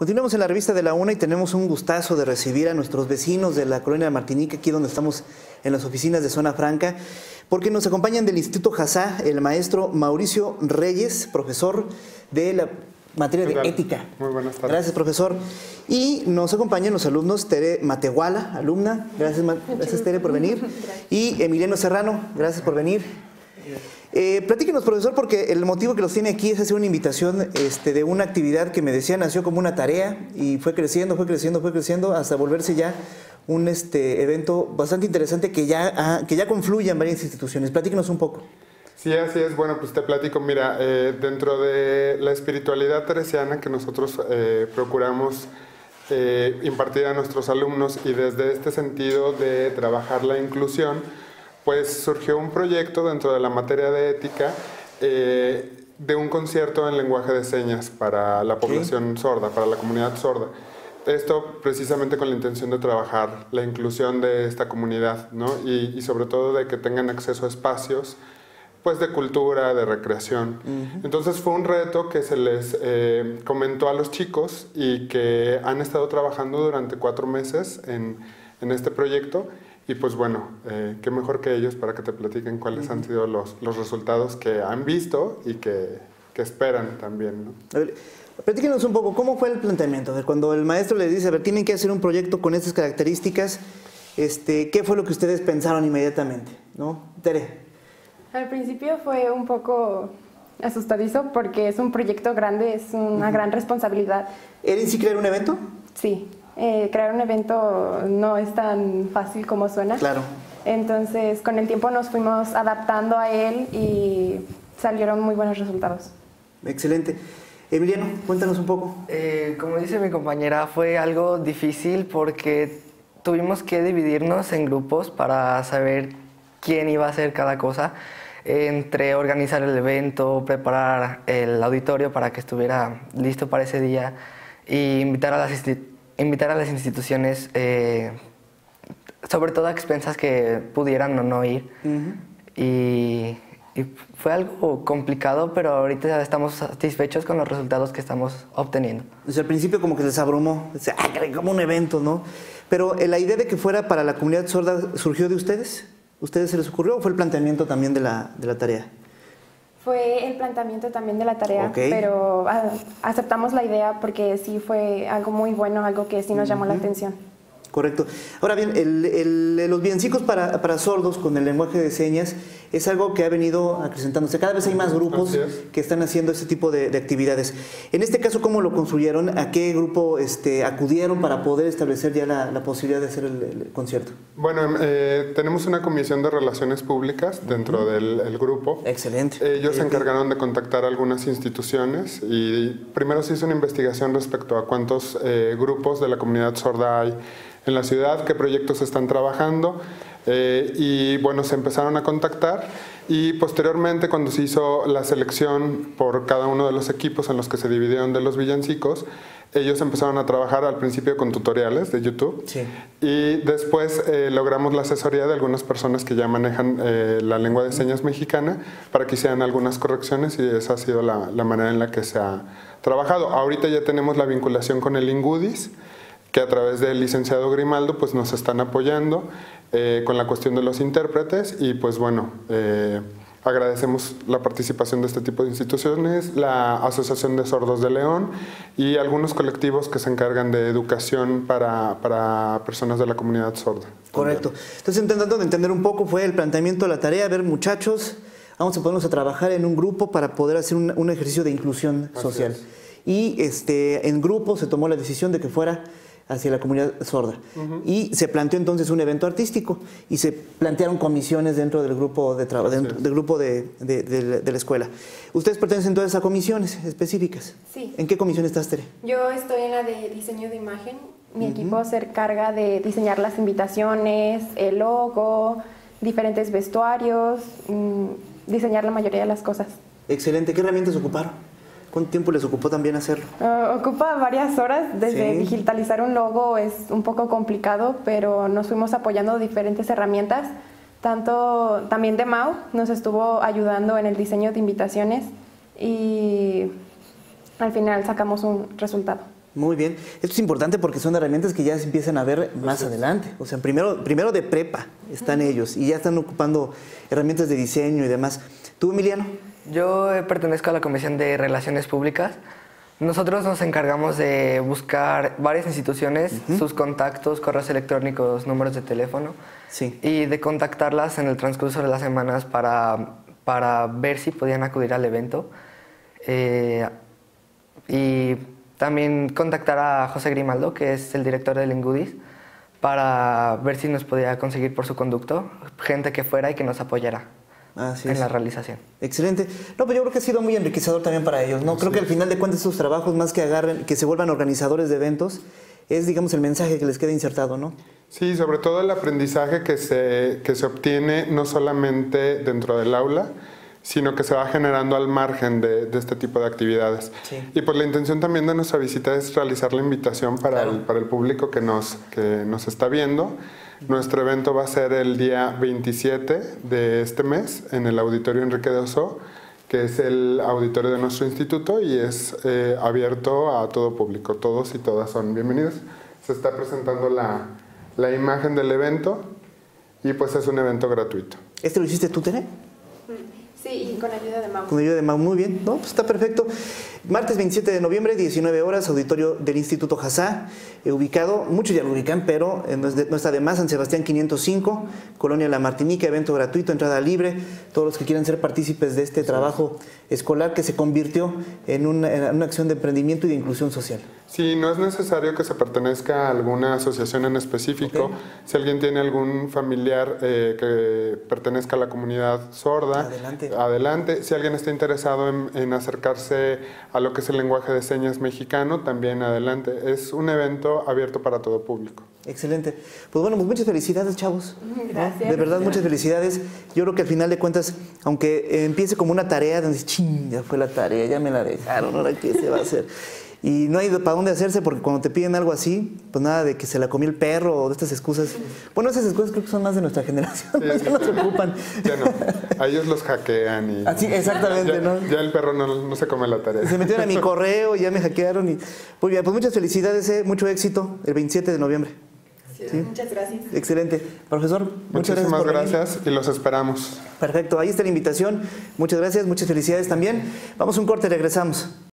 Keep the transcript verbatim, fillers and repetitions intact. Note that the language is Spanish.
Continuamos en la revista de la una y tenemos un gustazo de recibir a nuestros vecinos de la colonia de Martinique, aquí donde estamos en las oficinas de Zona Franca, porque nos acompañan del Instituto Jazá el maestro Mauricio Reyes, profesor de la materia de ética. Muy buenas tardes. Gracias, profesor. Y nos acompañan los alumnos Teresa Matehuala, alumna. Gracias, gracias Tere, por venir. Y Emiliano Serrano, gracias por venir. Eh, platíquenos, profesor, porque el motivo que los tiene aquí es hacer una invitación este, de una actividad que me decía nació como una tarea y fue creciendo, fue creciendo, fue creciendo hasta volverse ya un este, evento bastante interesante que ya, ah, que ya confluye en varias instituciones. Platíquenos un poco. Sí, así es. Bueno, pues te platico. Mira, eh, dentro de la espiritualidad teresiana que nosotros eh, procuramos eh, impartir a nuestros alumnos y desde este sentido de trabajar la inclusión, pues surgió un proyecto dentro de la materia de ética eh, de un concierto en lenguaje de señas para la población ¿Sí? sorda, para la comunidad sorda. Esto precisamente con la intención de trabajar la inclusión de esta comunidad, ¿no? Y, y sobre todo de que tengan acceso a espacios pues de cultura, de recreación. Uh-huh. Entonces fue un reto que se les eh, comentó a los chicos y que han estado trabajando durante cuatro meses en, en este proyecto. Y pues bueno, eh, qué mejor que ellos para que te platiquen cuáles uh-huh. han sido los, los resultados que han visto y que, que esperan también, ¿no? A ver, platíquenos un poco, ¿cómo fue el planteamiento? De cuando el maestro les dice, a ver, tienen que hacer un proyecto con estas características, este, ¿qué fue lo que ustedes pensaron inmediatamente? ¿No? Tere. Al principio fue un poco asustadizo porque es un proyecto grande, es una uh-huh. gran responsabilidad. ¿Era en sí crear un evento? Sí. Eh, crear un evento no es tan fácil como suena. Claro. Entonces, con el tiempo nos fuimos adaptando a él y salieron muy buenos resultados. Excelente. Emiliano, cuéntanos un poco. Eh, como dice mi compañera, fue algo difícil porque tuvimos que dividirnos en grupos para saber quién iba a hacer cada cosa, entre organizar el evento, preparar el auditorio para que estuviera listo para ese día e invitar a las instituciones. Invitar a las instituciones, eh, sobre todo a expensas que pudieran o no ir. Uh-huh. y, y fue algo complicado, pero ahorita estamos satisfechos con los resultados que estamos obteniendo. O sea, al principio como que les abrumó, como un evento, ¿no? Pero la idea de que fuera para la comunidad sorda, ¿surgió de ustedes? ¿Ustedes se les ocurrió o fue el planteamiento también de la, de la tarea? Fue el planteamiento también de la tarea, okay. pero uh, aceptamos la idea porque sí fue algo muy bueno, algo que sí nos llamó uh-huh. la atención. Correcto. Ahora bien, el, el, los villancicos para, para sordos con el lenguaje de señas es algo que ha venido acrecentándose. Cada vez hay más grupos Gracias. que están haciendo este tipo de, de actividades. En este caso, ¿cómo lo construyeron? ¿A qué grupo este, acudieron para poder establecer ya la, la posibilidad de hacer el, el concierto? Bueno, eh, tenemos una comisión de relaciones públicas dentro uh-huh. del el grupo. Excelente. Ellos Excelente. se encargaron de contactar algunas instituciones y primero se hizo una investigación respecto a cuántos eh, grupos de la comunidad sorda hay en la ciudad, qué proyectos están trabajando eh, y bueno, se empezaron a contactar y posteriormente cuando se hizo la selección por cada uno de los equipos en los que se dividieron de los villancicos, ellos empezaron a trabajar al principio con tutoriales de YouTube sí. y después eh, logramos la asesoría de algunas personas que ya manejan eh, la lengua de señas mexicana para que hicieran algunas correcciones y esa ha sido la, la manera en la que se ha trabajado. Ahorita ya tenemos la vinculación con el Ingudis, que a través del licenciado Grimaldo pues nos están apoyando eh, con la cuestión de los intérpretes y pues bueno, eh, agradecemos la participación de este tipo de instituciones, la Asociación de Sordos de León y algunos colectivos que se encargan de educación para, para personas de la comunidad sorda. Correcto. También. Entonces, intentando entender un poco fue el planteamiento de la tarea, a ver muchachos, vamos a ponernos a trabajar en un grupo para poder hacer un, un ejercicio de inclusión Así social. Es. Y este, en grupo se tomó la decisión de que fuera hacia la comunidad sorda. Uh-huh. Y se planteó entonces un evento artístico y se plantearon comisiones dentro del grupo de trabajo, dentro del grupo de, de, de, de la escuela. ¿Ustedes pertenecen todas a comisiones específicas? Sí. ¿En qué comisión estás, Tere? Yo estoy en la de diseño de imagen. Mi uh-huh. equipo se encarga de diseñar las invitaciones, el logo, diferentes vestuarios, mmm, diseñar la mayoría de las cosas. Excelente. ¿Qué herramientas ocuparon? ¿Cuánto tiempo les ocupó también hacerlo? Uh, ocupa varias horas. Desde sí. digitalizar un logo es un poco complicado, pero nos fuimos apoyando de diferentes herramientas. Tanto también de Mau nos estuvo ayudando en el diseño de invitaciones y al final sacamos un resultado. Muy bien. Esto es importante porque son herramientas que ya se empiezan a ver más Así adelante. Es. O sea, primero, primero de prepa están ellos y ya están ocupando herramientas de diseño y demás. ¿Tú, Emiliano? Yo pertenezco a la Comisión de Relaciones Públicas. Nosotros nos encargamos de buscar varias instituciones, uh-huh. sus contactos, correos electrónicos, números de teléfono, sí. y de contactarlas en el transcurso de las semanas para, para ver si podían acudir al evento. Eh, y también contactar a José Grimaldo, que es el director del Ingudis, para ver si nos podía conseguir por su conducto gente que fuera y que nos apoyara. Así en es. La realización. Excelente. No, pero yo creo que ha sido muy enriquecedor también para ellos, ¿no? Así creo que al final de cuentas sus trabajos, más que agarren, que se vuelvan organizadores de eventos, es, digamos, el mensaje que les queda insertado, ¿no? Sí, sobre todo el aprendizaje que se, que se obtiene no solamente dentro del aula, sino que se va generando al margen de, de este tipo de actividades. Sí. Y pues la intención también de nuestra visita es realizar la invitación para, claro. el, para el público que nos, que nos está viendo. Nuestro evento va a ser el día veintisiete de este mes en el Auditorio Enrique de Oso, que es el auditorio de nuestro instituto y es eh, abierto a todo público. Todos y todas son bienvenidos. Se está presentando la, la imagen del evento y pues es un evento gratuito. ¿Este lo hiciste tú, Tere? Sí, y con ayuda de Mau. Con ayuda de Mau, muy bien. No, pues está perfecto. Martes veintisiete de noviembre, diecinueve horas, auditorio del Instituto Jazá, eh, ubicado, muchos ya lo ubican, pero eh, no, es de, no está de más, San Sebastián quinientos cinco, Colonia La Martinique, evento gratuito, entrada libre. Todos los que quieran ser partícipes de este trabajo escolar que se convirtió en una, en una acción de emprendimiento y de inclusión social. Sí, no es necesario que se pertenezca a alguna asociación en específico. Okay. Si alguien tiene algún familiar eh, que pertenezca a la comunidad sorda, adelante. adelante. Si alguien está interesado en, en acercarse a lo que es el lenguaje de señas mexicano, también adelante. Es un evento abierto para todo público. Excelente. Pues bueno, pues muchas felicidades, chavos. Gracias. ¿No? De verdad, muchas felicidades. Yo creo que al final de cuentas, aunque empiece como una tarea, donde ching, ya fue la tarea, ya me la dejaron, ahora qué se va a hacer. Y no hay para dónde hacerse porque cuando te piden algo así, pues nada de que se la comió el perro o de estas excusas. Bueno, esas excusas creo que son más de nuestra generación, sí, ya sí, no se ocupan. Ya no, a ellos los hackean. Y, así, exactamente, ya, ¿no? Ya el perro no, no se come la tarea. Se metieron a mi correo, ya me hackearon. Y, pues, ya, pues muchas felicidades, eh, mucho éxito el veintisiete de noviembre. Sí, ¿sí? Muchas gracias. Excelente. Profesor, muchas gracias. Muchísimas gracias y los esperamos. Perfecto, ahí está la invitación. Muchas gracias, muchas felicidades también. Vamos a un corte, regresamos.